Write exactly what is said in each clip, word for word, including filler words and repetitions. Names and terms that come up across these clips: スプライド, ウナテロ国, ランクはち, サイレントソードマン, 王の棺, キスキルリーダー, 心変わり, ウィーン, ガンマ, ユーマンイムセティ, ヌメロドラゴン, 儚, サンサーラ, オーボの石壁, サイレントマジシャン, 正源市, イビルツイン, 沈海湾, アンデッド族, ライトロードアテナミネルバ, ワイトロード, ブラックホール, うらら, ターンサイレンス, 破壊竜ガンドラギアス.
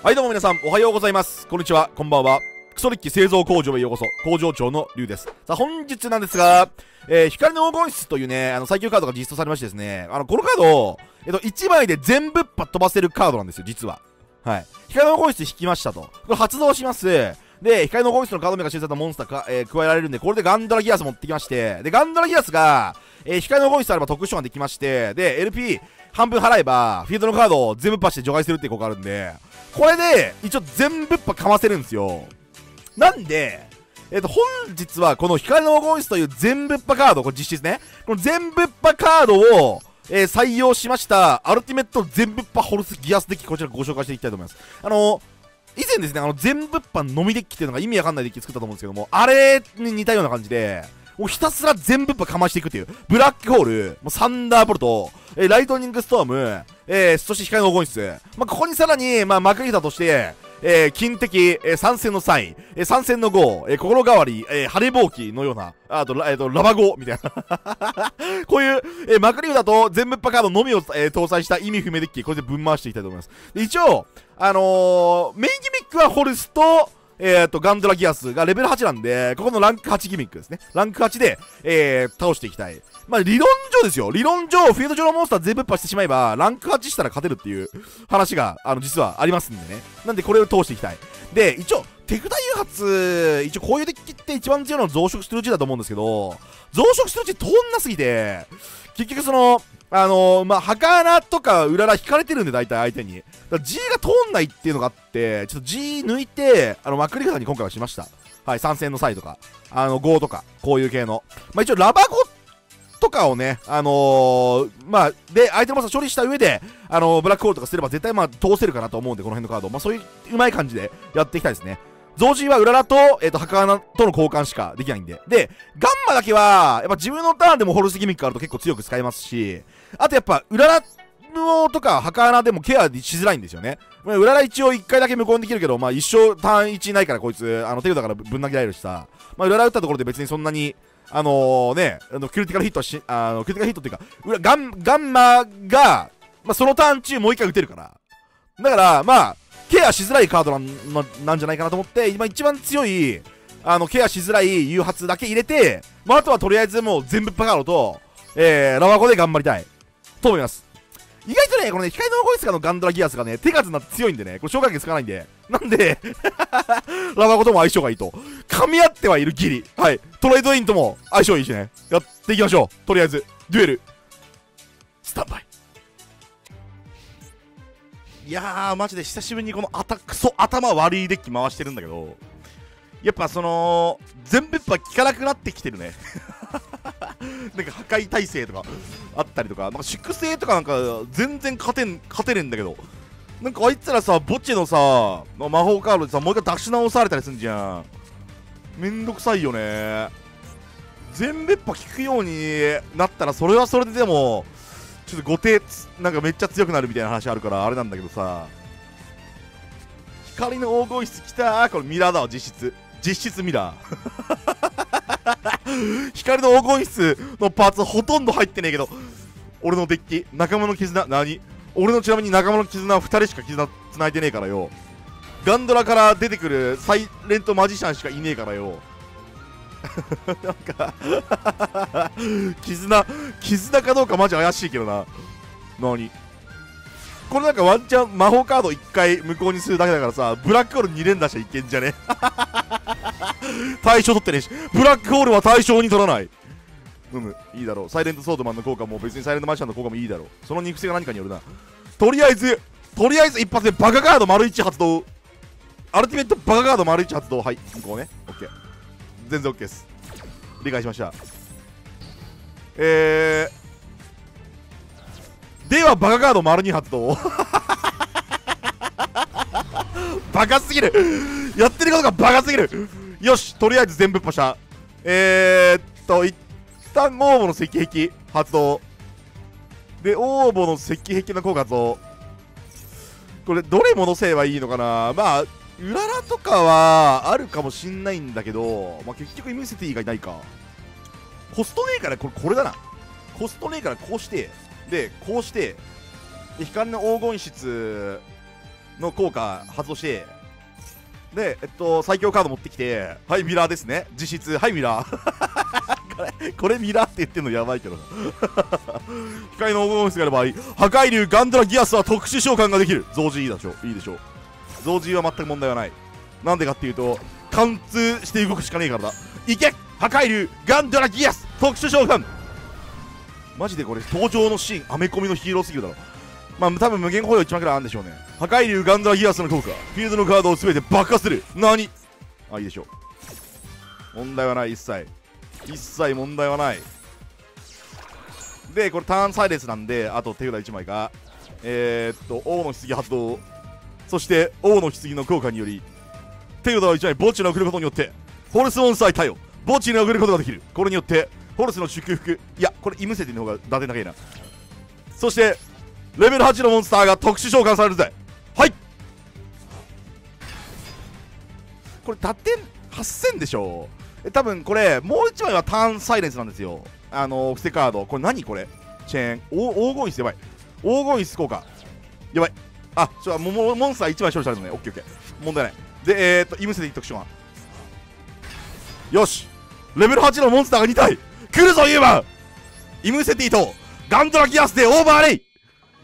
はいどうも皆さんおはようございます、こんにちは、こんばんは。クソリッキ製造工場へようこそ。工場長のリュウです。さあ本日なんですが、えー、光の黄金室というね、あの最強カードが実装されましてですね、あのこのカード、えっと、いちまいで全部っぱ飛ばせるカードなんですよ、実は。はい。光の黄金室引きましたと。これ発動します。で、光の黄金室のカード名が修正されたモンスターか、えー、加えられるんで、これでガンダラギアス持ってきまして、で、ガンダラギアスが、えー、光の黄金室あれば特殊ができまして、で、エルピー 半分払えば、フィールドのカードを全部っぱして除外するっていう効果あるんで、これで、一応全部っぱかませるんですよ。なんで、えっと、本日はこの光の黄金室という全部っぱカード、これ実質ね、この全部っぱカードを、えー、採用しました、アルティメット全部っぱホルスギアスデッキ、こちらご紹介していきたいと思います。あのー、以前ですね、あの全物販のみデッキっていうのが意味わかんないデッキ作ったと思うんですけども、あれに似たような感じで、もうひたすら全物販かましていくっていう、ブラックホール、もうサンダーボルト、えー、ライトニングストーム、えー、そして光の黄金室、まあ、ここにさらに、まあ、幕札として、えー、金敵、えー、参戦のサイン、えー、参戦のゴー、えー、心変わり、えー、晴れぼうきのような、あと、えー、とラバゴーみたいな。こういう、えー、まくり札と全部っぱカードのみを、えー、搭載した意味不明デッキ、これでぶん回していきたいと思います。で一応、あのー、メインギミックはホルスと、えー、とガンドラギアスがレベルはちなんで、ここのランクはちギミックですね。ランクはちで、えー、倒していきたい。まあ、理論上ですよ。理論上、フィールド上のモンスター全部っぱしてしまえば、ランクはちしたら勝てるっていう話が、あの、実はありますんでね。なんで、これを通していきたい。で、一応、手札誘発、一応こういうデッキって一番強いのは増殖するうちだと思うんですけど、増殖するうち通んなすぎて、結局その、あのー、まあ、儚とかうらら引かれてるんで、大体相手に。だ G が通んないっていうのがあって、ちょっと G 抜いて、あの、まくり方に今回はしました。はい、参戦の際とか、あの、ゴーとか、こういう系の。まあ、一応、ラバゴって、とかをね、あのー、まあ、で、相手のモンスター処理した上で、あのー、ブラックホールとかすれば絶対、まあ、通せるかなと思うんで、この辺のカード。まあ、そういう、うまい感じでやっていきたいですね。増進は、うららと、えっと、儚との交換しかできないんで。で、ガンマだけは、やっぱ自分のターンでもホルスギミックあると結構強く使えますし、あとやっぱ、うららとか儚でもケアしづらいんですよね。まあ、うらら一応いっかいだけ無効にできるけど、まあ、一生ターンいちないからこいつ、あの、手札からぶん投げられるしさ、まあ、うらら打ったところで別にそんなに、あのー、ね、あのクリティカルヒットはし、あの、クリティカルヒットっていうか、裏ガン、ガンマが、まあ、そのターン中もう一回打てるから。だから、まあ、ケアしづらいカードなん、な、なんじゃないかなと思って、今一番強い、あの、ケアしづらい誘発だけ入れて、まあ、あとはとりあえずもう全部パカロと、えー、ラワコで頑張りたい。と思います。意外とね、このね、光の黄金室のガンドラギアスがね、手数になって強いんでね、これ消化器つかないんで、なんで、ラバコとも相性がいいと。噛み合ってはいるギリ。はい。トレードインとも相性いいしね。やっていきましょう。とりあえず、デュエル、スタンバイ。いやー、マジで久しぶりにこのあたクソ頭悪いデッキ回してるんだけど、やっぱその、全部やっぱ効かなくなってきてるね。なんか破壊耐性とかあったりとか、なんか粛清とかなんか全然勝てん、勝てねえんだけど、なんかあいつらさ、墓地のさ、魔法カードでさ、もう一回出し直されたりすんじゃん。めんどくさいよね。全別波効くようになったら、それはそれででも、ちょっと後手、なんかめっちゃ強くなるみたいな話あるから、あれなんだけどさ、光の黄金室来たー、これミラーだわ、実質。実質ミラー。光の黄金室のパーツほとんど入ってねえけど、俺のデッキ仲間の絆何、俺のちなみに仲間の絆はふたりしか絆つないでねえからよ。ガンドラから出てくるサイレントマジシャンしかいねえからよ。なんか絆絆かどうかマジ怪しいけどな。何これ、なんかワンチャン魔法カードいっかい無効にするだけだからさ、ブラックホールに連打しちゃいけんじゃね。対象取ってねえし、ブラックホールは対象に取らない。うむ、いいだろう。サイレントソードマンの効果も別にサイレントマジシャンの効果もいいだろう。その肉声が何かによるな。とりあえず、とりあえず一発でバカカード丸いち発動。アルティメットバカカード丸いち発動。はい、こうね。オッケー。全然オッケーです。理解しました。えー。ではバカカード丸に発動。バカすぎる。やってることがバカすぎる。よし、とりあえず全部っぱした。えー、っと一旦オーボの石壁発動で、オーボの石壁の効果発動。これどれ戻せばいいのかな。まあうららとかはあるかもしんないんだけど、まあ、結局イミセティがいないか。コストねえからこれ、これだな。コストねえからこうして、で、こうして、光の黄金室の効果発動して、で、えっと、最強カード持ってきて、はい、ミラーですね。実質、はい、ミラー。これ、これミラーって言ってんのやばいけどな。光の黄金節がある場合、破壊竜ガンドラギアスは特殊召喚ができる。増獣いいでしょう。いいでしょう。増獣は全く問題はない。なんでかっていうと、貫通して動くしかねえからだ。いけ！破壊竜ガンドラギアス特殊召喚。マジでこれ登場のシーンアメコミのヒーローすぎるだろ。まあ多分無限保養一番くらいあるんでしょうね。破壊竜ガンドラギアスの効果、フィールドのカードを全て爆破する。何、あ、いいでしょう。問題はない。一切一切問題はない。でこれターンサイレンスなんで、あと手札いちまいか。えー、っと王の棺発動。そして王の棺の効果により手札をいちまい墓地に送ることによってホルスモンスター対応、墓地に送ることができる。これによってホルスの祝福、いやこれイムセティの方が打点長いな。そしてレベルはちのモンスターが特殊召喚されるぜ。はい、これ打点はっせんでしょ。え多分これもういちまいはターンサイレンスなんですよ。あのー、伏せカード。これ何これ、チェーンお黄金椅子、やばい。黄金椅子効果やばい。あちょっとモンスターいちまい処理されるのね。オッケーオッケー、問題ない。でえー、っとイムセティ特殊召喚。よし、レベルはちのモンスターがに体来るぞ。ユーマンイムセティとガンドラギアスでオーバーレイ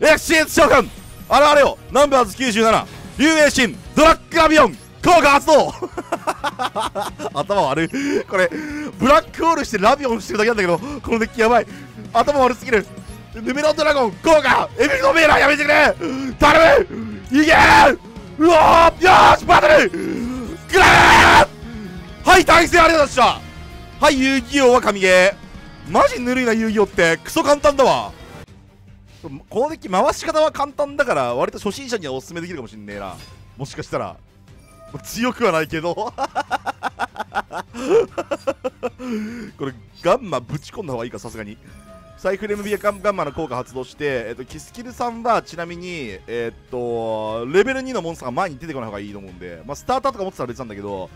エクシエンス召喚。あれあれよ、ナンバーズきゅうじゅうなな竜英神ドラッグアビオン効果発動。頭悪い。これブラックホールしてラビオンしてるだけなんだけど、このデッキやばい。頭悪すぎる。ヌメロドラゴン効果エビゴメーラー、やめてくれ頼む。いけー、うわー、よーしバトルグラー。はい対戦ありがとうございました。はい、遊戯王は神ゲー。マジぬるいな、遊戯王ってクソ簡単だわ。このデッキ回し方は簡単だから割と初心者にはおすすめできるかもしんねえな。もしかしたら強くはないけど。これガンマぶち込んだ方がいいか、さすがに。サイクル エムビー ガンマの効果発動して、えっと、キスキルさんはちなみに、えっと、レベルにのモンスターが前に出てこない方がいいと思うんで、まあ、スターターとか持ってたら別なんだけど、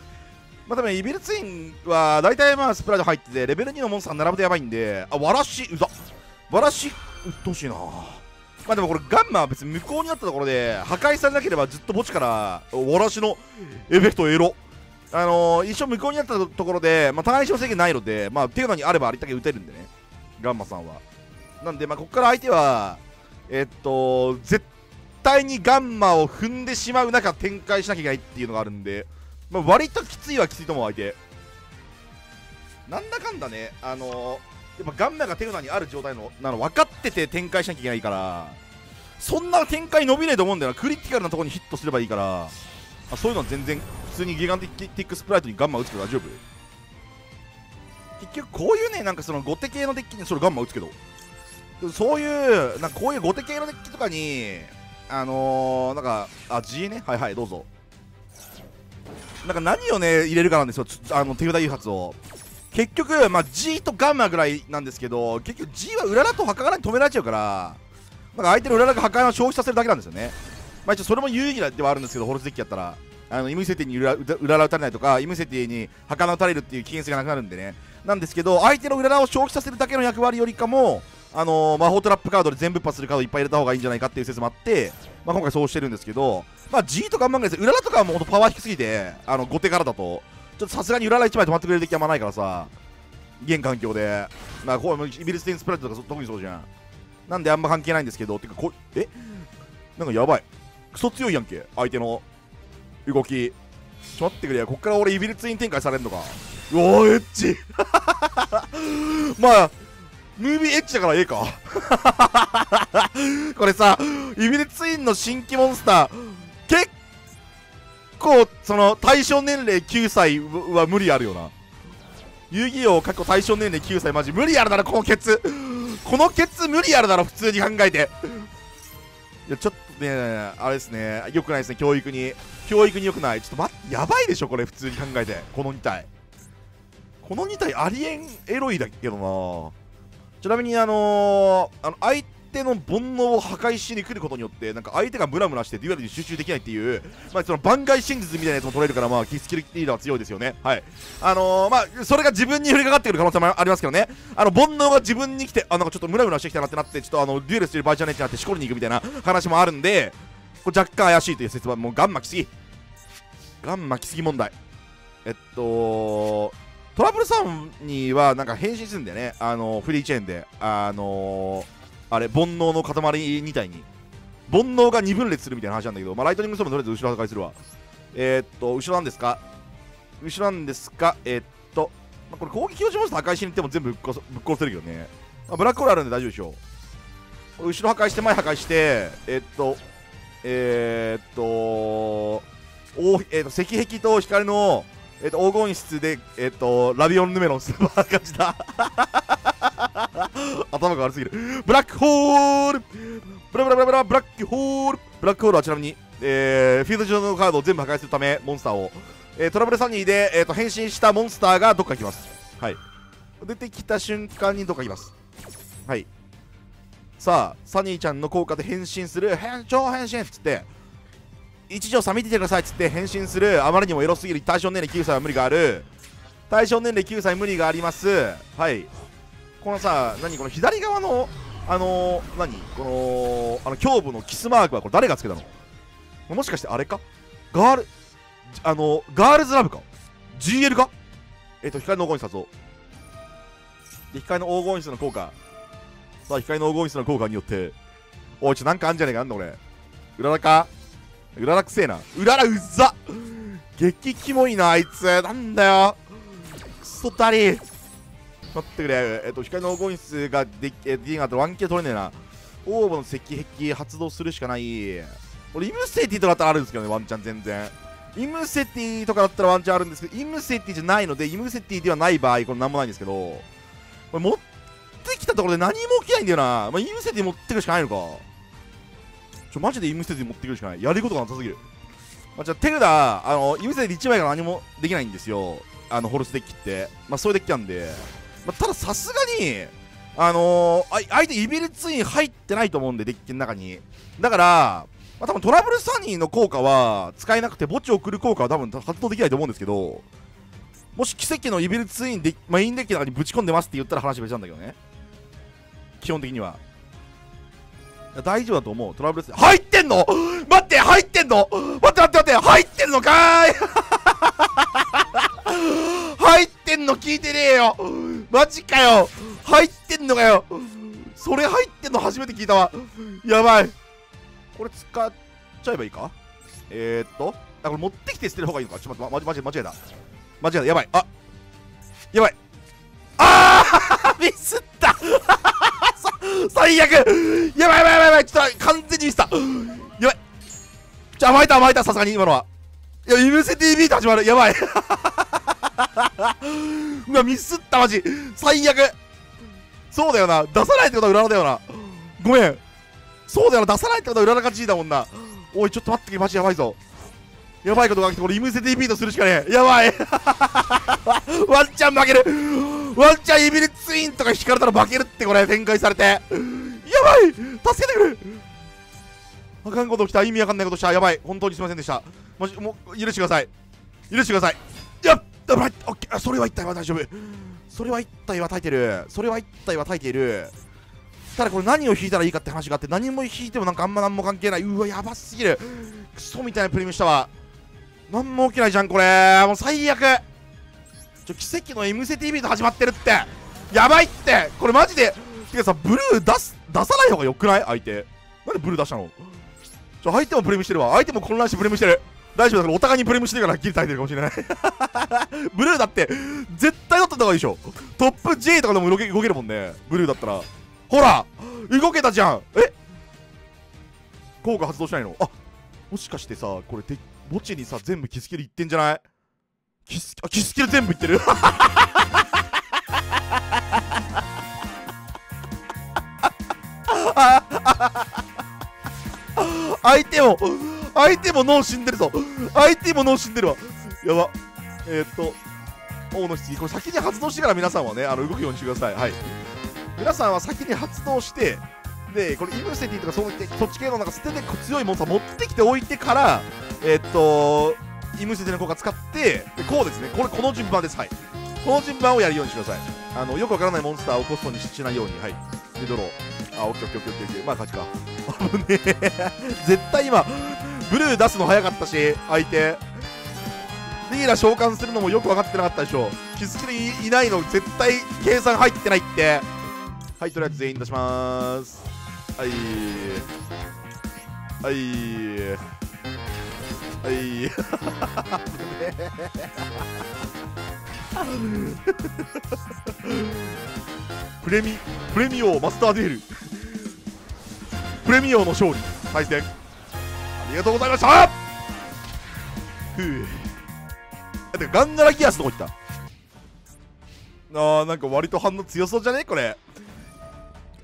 まあ、多分イビルツインは大体まあスプライド入っててレベルにのモンスター並ぶとやばいんで、あ、わらし、うざ、わらし、うっとうしいな。まあでもこれガンマは別に無効になったところで破壊されなければずっと墓地からわらしのエフェクトを得ろ。あのー、一生無効になったところで、まあ、単勝制限ないので、まあ、手札にあればありったけ打てるんでね、ガンマさんは。なんで、まあ、ここから相手は、えっと、絶対にガンマを踏んでしまう中展開しなきゃいけないっていうのがあるんで、まあ、割ときついはきついと思う。相手なんだかんだね、あのー、やっぱガンマが手札にある状態のなの分かってて展開しなきゃいけないから、そんな展開伸びねえと思うんだよな。クリティカルなところにヒットすればいいから、まあ、そういうのは全然普通にギガンティックスプライトにガンマ打つけど大丈夫。結局こういうね、なんかその後手系のデッキにそれガンマ打つけど、そういうなんかこういう後手系のデッキとかにあのー、なんかあ G ね、はいはいどうぞ。なんか何をね入れるかなんですよ、あの手札誘発を。結局、まあ、G とガンマぐらいなんですけど、結局 G はウララと墓柄に止められちゃうから、なんか相手のウララが墓柄を消費させるだけなんですよね。まあ、一応それも有意義ではあるんですけど、ホルスデッキやったらあのイムセティにウララ打たれないとか、イムセティに墓穴打たれるっていう危険性がなくなるんでね。なんですけど、相手のウララを消費させるだけの役割よりかも、あのー、魔法トラップカードで全部パスするカードいっぱい入れた方がいいんじゃないかっていう説もあって、まあ、今回そうしてるんですけど、まあ、G とかガンマぐらいです。ウララとかはもうパワー低すぎて、あの後手からだとちょっとさすがにウララいちまい止まってくれる敵はあんまないからさ、現環境で、まあ、こうイビルステンスプライトとか特にそうじゃん。なんであんま関係ないんですけど、てかこえなんかやばい、クソ強いやんけ相手の動き。ちょっと待ってくれよ、こっから俺イビルツイン展開されるのか。うおーエッチ。まあムービーエッチだからええか。これさ、イビルツインの新規モンスター結構その対象年齢きゅうさいは無理あるよな。遊戯王過去対象年齢きゅうさいマジ無理あるだろ、このケツ。このケツ無理あるだろ普通に考えて。いやちょっとね、あれですね、よくないですね、教育に教育によくない。ちょっと待って、やばいでしょこれ普通に考えて。このに体このに体ありえんエロいだけどな。ちなみにあのー、あの相手の煩悩を破壊しに来ることによって、なんか相手がムラムラしてデュエルに集中できないっていう、まあ、その番外真実みたいなやつも取れるから、まあキスキルリーダーは強いですよね。はい、あのー、まあそれが自分に降りかかってくる可能性もありますけどね。あの煩悩が自分に来て、あなんかちょっとムラムラしてきたなってなって、ちょっとあのデュエルしてる場合じゃねえってなってしこりに行くみたいな話もあるんで、これ若干怪しいという説はもうガン巻きすぎガン巻きすぎ問題。えっとトラブルさんにはなんか変身するんだよね、あのフリーチェーンで、あのあれ煩悩の塊みたいに煩悩が二分裂するみたいな話なんだけど、まあ、ライトニングストームとりあえず後ろ破壊するわ。えー、っと後ろなんですか後ろなんですかえー、っと、まあ、これ攻撃表示モンスター破壊しに行っても全部ぶっ殺ぶっ殺せるけどね、まあ、ブラックホールあるんで大丈夫でしょう。後ろ破壊して前破壊してえー、っとえー、っとお、えー、っと石壁と光の、えー、っと黄金室でえー、っとラビオンヌメロンスーパー勝ちだ頭が悪すぎる。ブラックホールブラブラブラブラブラックホールブラックホールはちなみに、えー、フィールド上のカードを全部破壊するためモンスターを、えー、トラブルサニーで、えー、と変身したモンスターがどっか行きます。はい出てきた瞬間にどっか行きます。はいさあサニーちゃんの効果で変身する変超変身っつって一条さん見ててくださいっつって変身する、あまりにもエロすぎる。対象年齢きゅうさいは無理がある、対象年齢きゅうさい無理があります。はいこのさ何この左側のあのー、何このあの胸部のキスマークはこれ誰がつけたの、もしかしてあれかガールあのガールズラブか ジーエル か。えっ、ー、と光の黄金室だぞで光の黄金室の効果さあ光の黄金室の効果によっておいちょなんかあんじゃねえかなんだ俺うららかうららくせえなうららうっざ激キモいなあいつなんだよクソだりー待ってくれ。えっ、ー、と光の黄金室ができえー、あと ワンケー 取れねえな。オーブの石壁発動するしかない。俺イムセティとかだったらあるんですけどね、ワンチャン全然イムセティとかだったらワンチャンあるんですけどイムセティじゃないのでイムセティではない場合これなんもないんですけど、これ持ってきたところで何も起きないんだよな、まあ、イムセティ持ってくるしかないのかちょマジでイムセティ持ってくるしかない、やることがなさすぎる、まあ、じゃあ手札あのイムセティいちまいから何もできないんですよあのホルスデッキってまあそういうデッキなんで、まあ、たださすがにあのー、相手イビルツイン入ってないと思うんでデッキの中にだからまあ、多分トラブルサニーの効果は使えなくて墓地を送る効果は多分発動できないと思うんですけど、もし奇跡のイビルツインでマインデッキの中にぶち込んでますって言ったら話別なんだけどね、基本的には大丈夫だと思う。トラブルサニー入ってんの待って入ってんの待って待って待って入ってんのかーい入ってんの聞いてねえよマジかよ入ってんのかよそれ入ってんの初めて聞いたわやばいこれ使っちゃえばいいかえー、っとあこれ持ってきて捨てる方がいいのかちょっと待って、ま、間違えた間違えたやばいあやばいあーミスった最悪やばいやばいやばいやばいちょっと完全にミスったやばいちょ甘えた甘えたさすがに今のはいやイムセティビート始まるやばいうわミスったマジ最悪そうだよな出さないってことは裏だよなごめんそうだよな出さないってことは裏らかじいだもんなおいちょっと待ってけマジやばいぞやばいことが起きてこれイムセティビートするしかねえやばいワンチャン負けるワンチャンイビルツインとか引かれたら負けるってこれ展開されてやばい助けてくれあかんこと起きた意味わかんないことしたやばい本当にすいませんでしたマジもう許してください許してくださいやっやばいオッケーそれは一体は大丈夫それは一体は耐えてるそれは一体は耐えているただこれ何を引いたらいいかって話があって何も引いてもなんかあんま何も関係ないうわやばすぎるクソみたいなプレミアしたわ何も起きないじゃんこれもう最悪ちょ奇跡の エムセティービー と始まってるってやばいってこれマジでてかさブルー出す出さない方がよくない相手なんでブルー出したのちょ相手もプレミアしてるわ相手も混乱してプレミアしてる大丈夫だからお互いにプレミアしてるからはっきり耐えてるかもしれないブルーだって絶対取った方がいいでしょトップ J とかでも動け、動けるもんねブルーだったらほら動けたじゃんえ効果発動しないのあもしかしてさこれで墓地にさ全部キスキルいってんじゃないキスあキスキル全部いってる相手も相手も脳死んでるぞ相手も脳死んでるわやばえー、っと王の質疑これ先に発動してから皆さんはねあの動くようにしてくださいはい皆さんは先に発動してでこれイムセティとかそっち系のなんか捨てて強いモンスター持ってきておいてからえー、っとイムセティの効果使ってでこうですねこれこの順番ですはいこの順番をやるようにしてくださいあのよくわからないモンスターをコストにしないようにはいでドローあ、オッケーオッケーオッケーオッケー。まあ勝ちか。危ねえ。絶対今、ブルー出すの早かったし、相手。リーラ召喚するのもよく分かってなかったでしょ。気づきでいないの、絶対計算入ってないって。はい、とりあえず全員出しまーす。はい。はい。はい。プレミ、プレミオマスターデュエルプレミオの勝利対戦ありがとうございました。ふぅてかガンガラギアスどこ行った。ああなんか割と反応強そうじゃねこれ。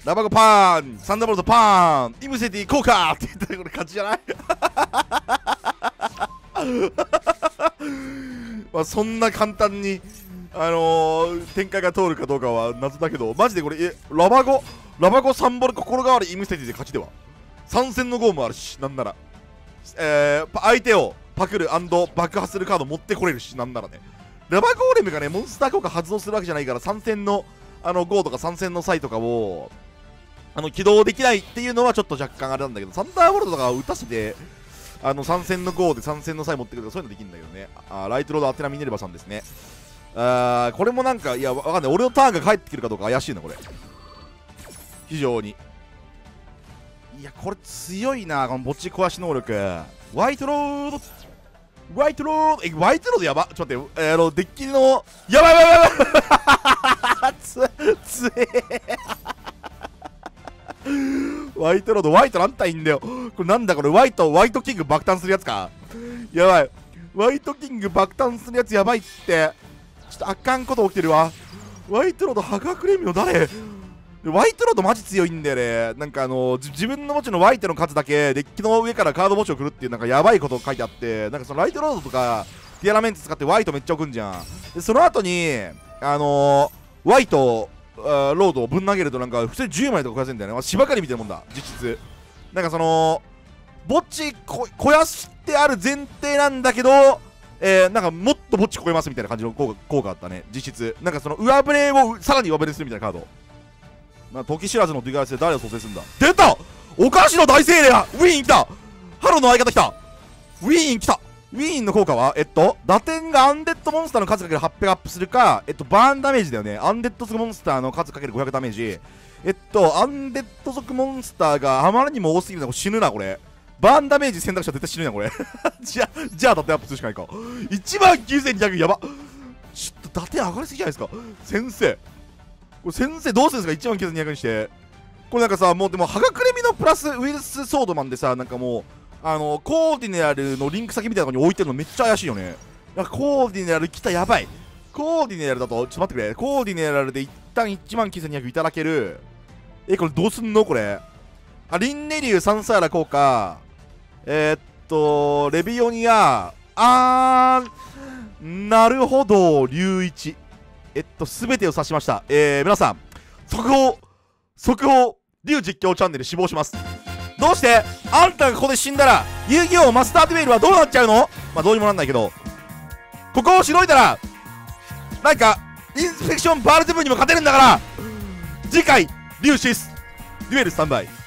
ラバゴパーンサンダーボルトパーンイムセティ効果って言ったらこれ勝ちじゃない。まあそんな簡単にあのー、展開が通るかどうかは謎だけど、マジでこれえラバゴラバゴサンボル心変わりイムセティで勝ちでは参戦の号もあるし、なんなら、えー、相手をパクる&爆破するカード持ってこれるし、なんならねラバゴーレムがねモンスター効果発動するわけじゃないから参戦のあの号とか参戦の際とかをあの起動できないっていうのはちょっと若干あれなんだけど、サンダーボルトとか打たせてあの参戦の号で参戦の際持ってくるとかそういうのできるんだけどね。あライトロードアテナミネルバさんですね。あーこれもなんかいやわかんない俺のターンが返ってくるかどうか怪しいなこれ非常に。いやこれ強いなこの墓地壊し能力。ワイトロードワイトロードえワイトロードやばちょっと待って、えー、あのデッキのやばいやばいやばいつつえワイトロードワイト何体いんだよこれなんだこれワイトワイトキング爆誕するやつかやばいワイトキング爆誕するやつやばいってちょっとあかんこと起きてるわ。ワイトロード破格レミの誰ワイトロードマジ強いんだよね。なんかあの自分の墓地のワイトの数だけデッキの上からカード墓地を送るっていうなんかやばいこと書いてあって、なんかそのライトロードとかティアラメンツ使ってワイトめっちゃ送んじゃん。でその後にあのー、ワイトーロードをぶん投げるとなんか普通にじゅうまいとか増やせんだよね。芝刈りみたいなもんだ実質。なんかその墓地こ肥やしてある前提なんだけどえー、なんかもっと墓地超えますみたいな感じの効果、効果あったね実質。なんかその上振れをさらに上振れするみたいなカード。まあ時知らずの時知らずで誰を蘇生するんだ。出たお菓子の大精霊やウィーン来たハローの相方来たウィーン来たウィーンの効果はえっと打点がアンデッドモンスターの数かけるはっぴゃくアップするか、えっとバーンダメージだよね。アンデッド族モンスターの数かけるごひゃくダメージ。えっとアンデッド族モンスターがあまりにも多すぎるな死ぬなこれ。バーンダメージ選択肢は絶対死ぬやんこれ。じゃあ、じゃあ、打点アップするしかないか。いちまんきゅうせんにひゃく、やば。ちょっと打点上がりすぎじゃないですか。先生。これ先生どうするんですか ?いちまんきゅうせんにひゃく にして。これなんかさ、もうでも、はがくれみのプラスウイルスソードマンでさ、なんかもう、あの、コーディネラルのリンク先みたいなとこに置いてるのめっちゃ怪しいよね。なんかコーディネラル来たやばい。コーディネラルだと、ちょっと待ってくれ。コーディネラルで一旦いちまんきゅうせんにひゃくいただける。え、これどうすんのこれ。あ、リンネリュー、サンサーラ効果。えー、っと、レビオニア、あー、なるほど、龍一。えっと、すべてを指しました。えー、皆さん、速報、速報、龍実況チャンネル死亡します。どうして、あんたがここで死んだら、遊戯王マスターデュエルはどうなっちゃうの？まあ、どうにもなんないけど、ここをしのいだら、なんか、インスペクションバールゼブンにも勝てるんだから、次回、龍シス、デュエルスタンバイ。